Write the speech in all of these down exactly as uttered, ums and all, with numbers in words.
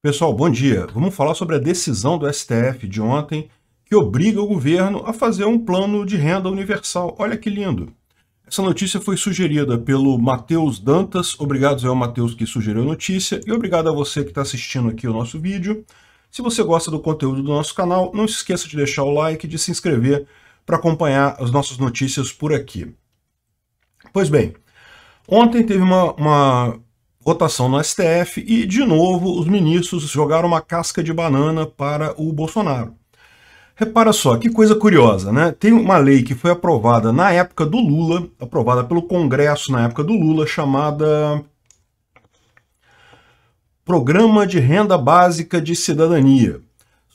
Pessoal, bom dia. Vamos falar sobre a decisão do S T F de ontem que obriga o governo a fazer um plano de renda universal. Olha que lindo! Essa notícia foi sugerida pelo Matheus Dantas. Obrigado ao Matheus que sugeriu a notícia e obrigado a você que está assistindo aqui o nosso vídeo. Se você gosta do conteúdo do nosso canal, não se esqueça de deixar o like e de se inscrever para acompanhar as nossas notícias por aqui. Pois bem, ontem teve uma... uma votação no S T F e, de novo, os ministros jogaram uma casca de banana para o Bolsonaro. Repara só, que coisa curiosa, né? Tem uma lei que foi aprovada na época do Lula, aprovada pelo Congresso na época do Lula, chamada Programa de Renda Básica de Cidadania.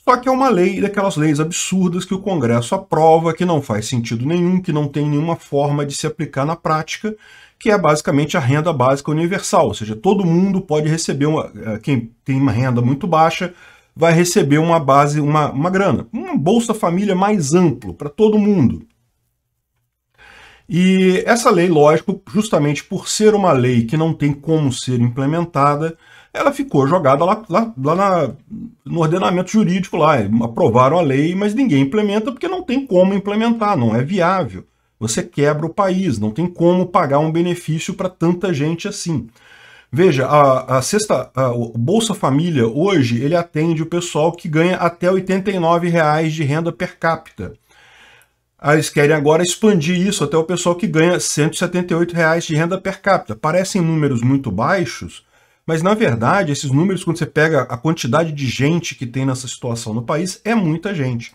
Só que é uma lei daquelas leis absurdas que o Congresso aprova, que não faz sentido nenhum, que não tem nenhuma forma de se aplicar na prática, que é basicamente a renda básica universal, ou seja, todo mundo pode receber, uma, quem tem uma renda muito baixa vai receber uma base, uma, uma grana, uma Bolsa Família mais amplo para todo mundo. E essa lei, lógico, justamente por ser uma lei que não tem como ser implementada, ela ficou jogada lá, lá, lá na, no ordenamento jurídico, lá aprovaram a lei, mas ninguém implementa porque não tem como implementar, não é viável. Você quebra o país, não tem como pagar um benefício para tanta gente assim. Veja, a, a, sexta, a Bolsa Família hoje ele atende o pessoal que ganha até oitenta e nove reais de renda per capita. Eles querem agora expandir isso até o pessoal que ganha cento e setenta e oito reais de renda per capita. Parecem números muito baixos, mas na verdade esses números, quando você pega a quantidade de gente que tem nessa situação no país, é muita gente.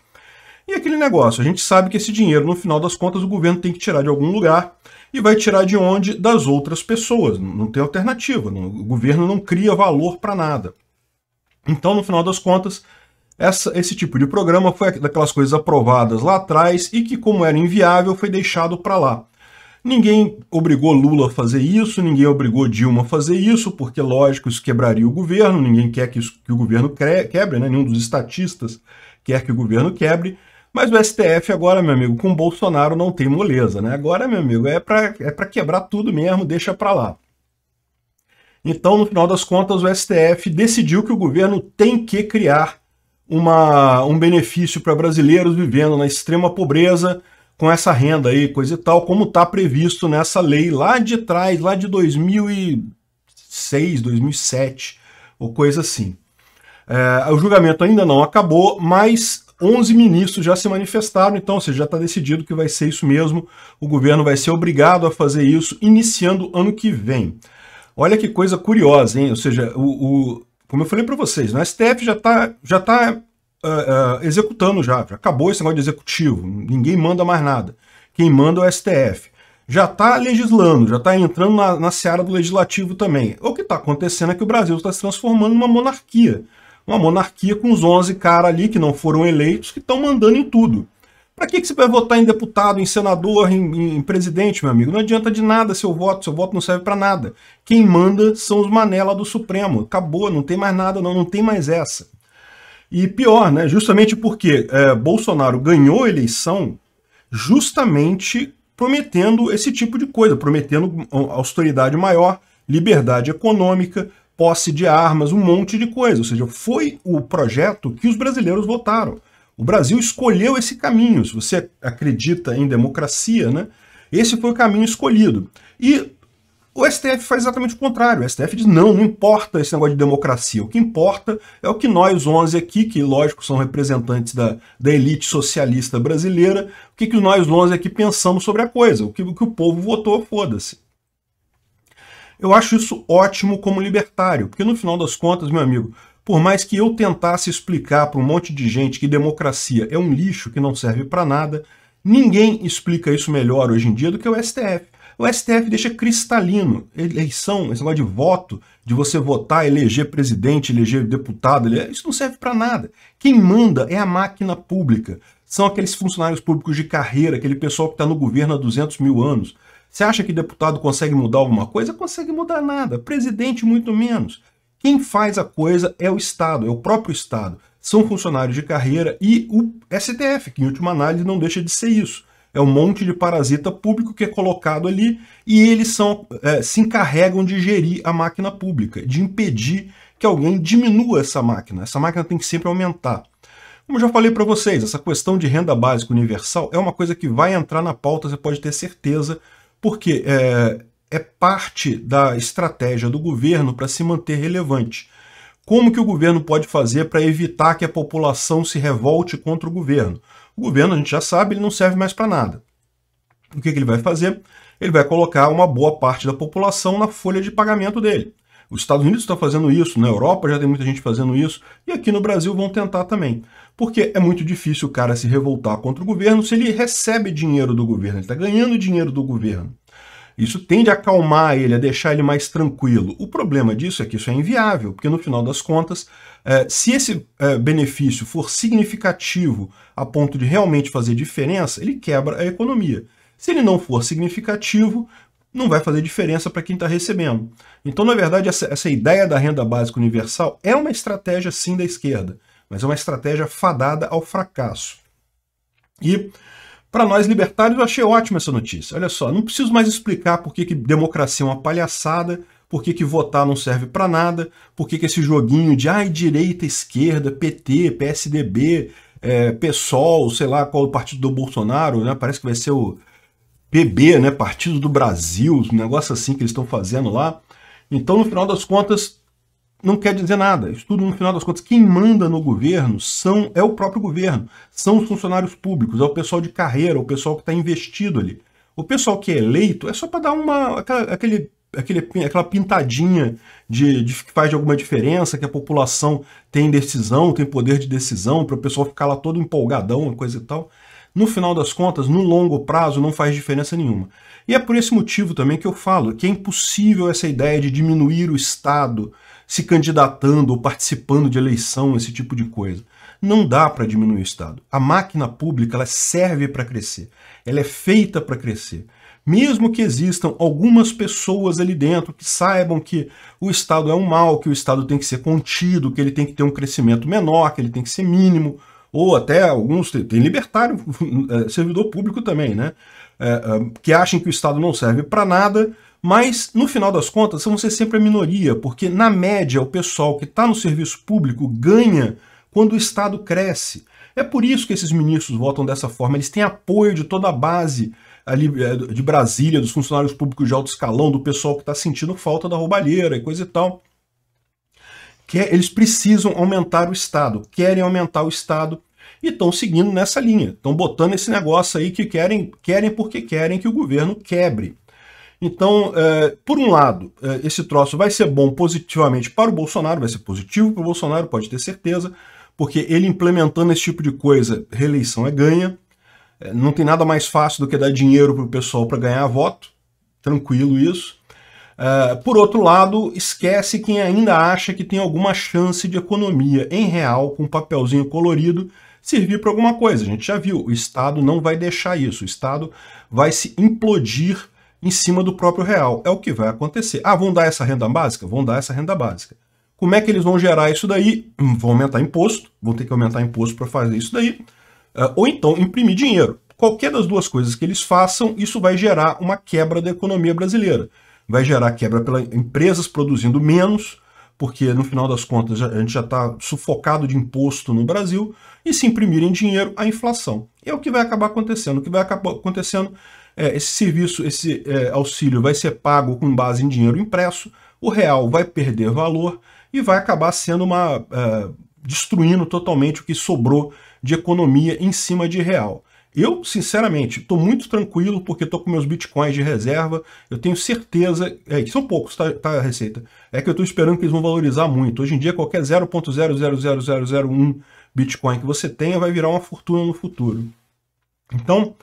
E aquele negócio, a gente sabe que esse dinheiro, no final das contas, o governo tem que tirar de algum lugar e vai tirar de onde? Das outras pessoas. Não tem alternativa, o governo não cria valor para nada. Então, no final das contas, essa, esse tipo de programa foi daquelas coisas aprovadas lá atrás e que, como era inviável, foi deixado para lá. Ninguém obrigou Lula a fazer isso, ninguém obrigou Dilma a fazer isso, porque, lógico, isso quebraria o governo, ninguém quer que, isso, que o governo quebre, né? Nenhum dos estatistas quer que o governo quebre. Mas o S T F agora, meu amigo, com o Bolsonaro não tem moleza, né? Agora, meu amigo, é para é para quebrar tudo mesmo, deixa para lá. Então, no final das contas, o S T F decidiu que o governo tem que criar uma, um benefício para brasileiros vivendo na extrema pobreza com essa renda aí, coisa e tal, como está previsto nessa lei lá de trás, lá de dois mil e seis, dois mil e sete, ou coisa assim. É, o julgamento ainda não acabou, mas onze ministros já se manifestaram, então, ou seja, já está decidido que vai ser isso mesmo, o governo vai ser obrigado a fazer isso, iniciando ano que vem. Olha que coisa curiosa, hein? Ou seja, o, o, como eu falei para vocês, o S T F já está já tá, uh, uh, executando, já, já acabou esse negócio de executivo, ninguém manda mais nada, quem manda é o S T F. Já está legislando, já está entrando na, na seara do legislativo também. O que está acontecendo é que o Brasil está se transformando numa monarquia, uma monarquia com os onze caras ali que não foram eleitos, que estão mandando em tudo. Para que, que você vai votar em deputado, em senador, em, em presidente, meu amigo? Não adianta de nada seu voto, seu voto não serve para nada. Quem manda são os manela do Supremo. Acabou, não tem mais nada, não, não tem mais essa. E pior, né? Justamente porque é, Bolsonaro ganhou a eleição justamente prometendo esse tipo de coisa, prometendo austeridade maior, liberdade econômica, posse de armas, um monte de coisa. Ou seja, foi o projeto que os brasileiros votaram. O Brasil escolheu esse caminho. Se você acredita em democracia, né? Esse foi o caminho escolhido. E o S T F faz exatamente o contrário. O S T F diz, não, não importa esse negócio de democracia. O que importa é o que nós, onze aqui, que lógico são representantes da, da elite socialista brasileira, o que, que nós, onze aqui, pensamos sobre a coisa. O que o, que o povo votou, foda-se. Eu acho isso ótimo como libertário, porque no final das contas, meu amigo, por mais que eu tentasse explicar para um monte de gente que democracia é um lixo, que não serve para nada, ninguém explica isso melhor hoje em dia do que o S T F. O S T F deixa cristalino, eleição, esse negócio de voto, de você votar, eleger presidente, eleger deputado, isso não serve para nada. Quem manda é a máquina pública, são aqueles funcionários públicos de carreira, aquele pessoal que está no governo há duzentos mil anos. Você acha que deputado consegue mudar alguma coisa? Consegue mudar nada. Presidente, muito menos. Quem faz a coisa é o Estado, é o próprio Estado. São funcionários de carreira e o S T F, que em última análise não deixa de ser isso. É um monte de parasita público que é colocado ali e eles são, é, se encarregam de gerir a máquina pública, de impedir que alguém diminua essa máquina. Essa máquina tem que sempre aumentar. Como eu já falei para vocês, essa questão de renda básica universal é uma coisa que vai entrar na pauta, você pode ter certeza, porque é, é parte da estratégia do governo para se manter relevante. Como que o governo pode fazer para evitar que a população se revolte contra o governo? O governo, a gente já sabe, ele não serve mais para nada. O que, que ele vai fazer? Ele vai colocar uma boa parte da população na folha de pagamento dele. Os Estados Unidos estão fazendo isso, na Europa já tem muita gente fazendo isso, e aqui no Brasil vão tentar também. Porque é muito difícil o cara se revoltar contra o governo se ele recebe dinheiro do governo, ele está ganhando dinheiro do governo. Isso tende a acalmar ele, a deixar ele mais tranquilo. O problema disso é que isso é inviável, porque no final das contas, eh, se esse eh, benefício for significativo a ponto de realmente fazer diferença, ele quebra a economia. Se ele não for significativo, não vai fazer diferença para quem está recebendo. Então, na verdade, essa, essa ideia da renda básica universal é uma estratégia, sim, da esquerda, mas é uma estratégia fadada ao fracasso. E, para nós libertários, eu achei ótima essa notícia. Olha só, não preciso mais explicar por que, que democracia é uma palhaçada, por que, que votar não serve para nada, por que, que esse joguinho de ai, direita, esquerda, P T, P S D B, é, P SOL, sei lá qual o partido do Bolsonaro, né? Parece que vai ser o P B, né? Partido do Brasil, um negócio assim que eles estão fazendo lá. Então, no final das contas, não quer dizer nada. Isso tudo, no final das contas, quem manda no governo são, é o próprio governo, são os funcionários públicos, é o pessoal de carreira, é o pessoal que está investido ali. O pessoal que é eleito é só para dar uma, aquela, aquele, aquele, aquela pintadinha de, de que faz de alguma diferença, que a população tem decisão, tem poder de decisão, para o pessoal ficar lá todo empolgadão, uma coisa e tal. No final das contas, no longo prazo, não faz diferença nenhuma. E é por esse motivo também que eu falo que é impossível essa ideia de diminuir o Estado se candidatando ou participando de eleição, esse tipo de coisa. Não dá para diminuir o Estado. A máquina pública, ela serve para crescer. Ela é feita para crescer. Mesmo que existam algumas pessoas ali dentro que saibam que o Estado é um mal, que o Estado tem que ser contido, que ele tem que ter um crescimento menor, que ele tem que ser mínimo, ou até alguns, tem libertário, servidor público também, né? Que acham que o Estado não serve para nada, mas no final das contas vão ser sempre a minoria, porque na média o pessoal que está no serviço público ganha quando o Estado cresce. É por isso que esses ministros votam dessa forma, eles têm apoio de toda a base ali de Brasília, dos funcionários públicos de alto escalão, do pessoal que está sentindo falta da roubalheira e coisa e tal. Que eles precisam aumentar o Estado, querem aumentar o Estado e estão seguindo nessa linha. Estão botando esse negócio aí que querem, querem porque querem que o governo quebre. Então, é, por um lado, é, esse troço vai ser bom positivamente para o Bolsonaro, vai ser positivo para o Bolsonaro, pode ter certeza, porque ele implementando esse tipo de coisa, reeleição é ganha. É, não tem nada mais fácil do que dar dinheiro para o pessoal para ganhar voto, tranquilo isso. Uh, por outro lado, esquece quem ainda acha que tem alguma chance de economia em real, com um papelzinho colorido, servir para alguma coisa. A gente já viu, o Estado não vai deixar isso, o Estado vai se implodir em cima do próprio real. É o que vai acontecer. Ah, vão dar essa renda básica? Vão dar essa renda básica. Como é que eles vão gerar isso daí? Vão aumentar imposto, vão ter que aumentar imposto para fazer isso daí, uh, ou então imprimir dinheiro. Qualquer das duas coisas que eles façam, isso vai gerar uma quebra da economia brasileira. Vai gerar quebra pelas empresas produzindo menos, porque no final das contas a gente já está sufocado de imposto no Brasil, e se imprimirem dinheiro, a inflação. É o que vai acabar acontecendo. O que vai acabar acontecendo é esse serviço, esse é, auxílio vai ser pago com base em dinheiro impresso, o real vai perder valor e vai acabar sendo uma uh, destruindo totalmente o que sobrou de economia em cima de real. Eu, sinceramente, estou muito tranquilo porque estou com meus bitcoins de reserva. Eu tenho certeza, é, que são poucos, tá, tá a receita. É que eu estou esperando que eles vão valorizar muito. Hoje em dia, qualquer zero ponto zero zero zero zero zero um bitcoin que você tenha vai virar uma fortuna no futuro. Então,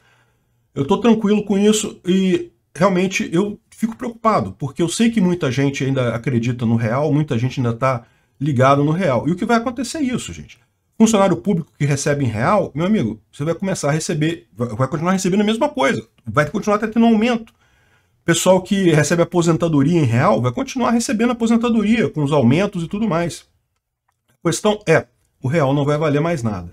eu estou tranquilo com isso e realmente eu fico preocupado, porque eu sei que muita gente ainda acredita no real, muita gente ainda está ligado no real. E o que vai acontecer é isso, gente. Funcionário público que recebe em real, meu amigo, você vai começar a receber, vai continuar recebendo a mesma coisa, vai continuar tendo um aumento. Pessoal que recebe aposentadoria em real, vai continuar recebendo aposentadoria, com os aumentos e tudo mais. A questão é, o real não vai valer mais nada.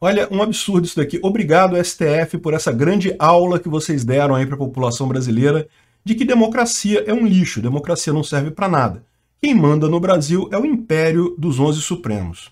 Olha, um absurdo isso daqui. Obrigado, S T F, por essa grande aula que vocês deram aí para a população brasileira de que democracia é um lixo, democracia não serve para nada. Quem manda no Brasil é o Império dos Onze Supremos.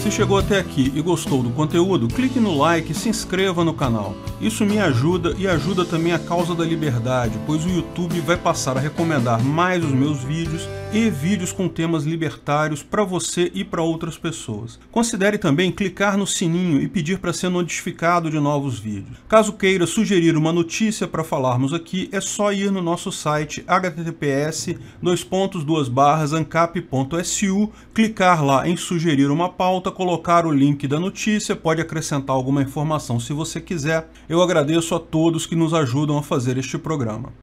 Se chegou até aqui e gostou do conteúdo, clique no like e se inscreva no canal. Isso me ajuda e ajuda também a causa da liberdade, pois o YouTube vai passar a recomendar mais os meus vídeos e vídeos com temas libertários para você e para outras pessoas. Considere também clicar no sininho e pedir para ser notificado de novos vídeos. Caso queira sugerir uma notícia para falarmos aqui, é só ir no nosso site h t t p s dois pontos barra barra ancap ponto s u, clicar lá em sugerir uma pauta, colocar o link da notícia, pode acrescentar alguma informação se você quiser. Eu agradeço a todos que nos ajudam a fazer este programa.